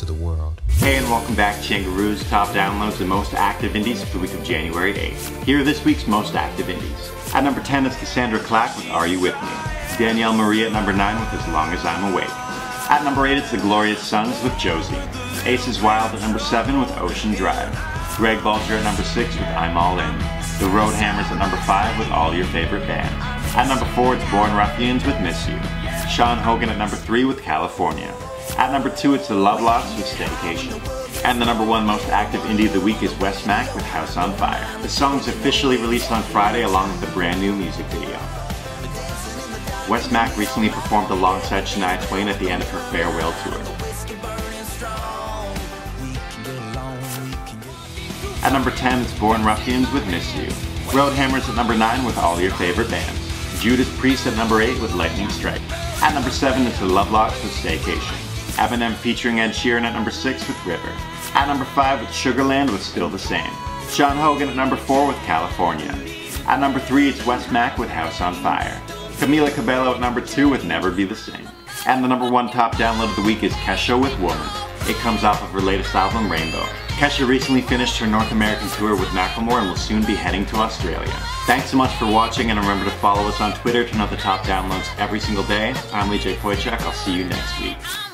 to the world. Hey, and welcome back to Yangaroo's top downloads and most active indies for the week of January 8th. Here are this week's most active indies. At number 10 is Kassandra Clack with Are You With Me? Danielle Marie at number 9 with As Long As I'm Awake. At number 8 it's The Glorious Sons with Josie. Aces Wild at number 7 with Ocean Drive. Gregg Bolger at number 6 with I'm All In. The Road Hammers at number 5 with All Your Favorite Bands. At number 4 it's Born Ruffians with Miss You. Sean Hogan at number 3 with California. At number 2 it's The Lovelocks with Staycation. And the number 1 most active indie of the week is Wes Mack with House on Fire. The song is officially released on Friday along with the brand new music video. Wes Mack recently performed alongside Shania Twain at the end of her farewell tour. At number 10 it's Born Ruffians with Miss You. Road Hammers at number 9 with All Your Favorite Bands. Judas Priest at number 8 with Lightning Strike. At number 7 it's The Lovelocks with Staycation. Eminem featuring Ed Sheeran at number 6 with River. At number 5 it's Sugarland with Still the Same. Sean Hogan at number 4 with California. At number 3 it's Wes Mack with House on Fire. Camila Cabello at number 2 with Never Be the Same. And the number 1 top download of the week is Kesha with Woman. It comes off of her latest album Rainbow. Kesha recently finished her North American tour with Macklemore and will soon be heading to Australia. Thanks so much for watching, and remember to follow us on Twitter to know the top downloads every single day. I'm LeJay Poychak. I'll see you next week.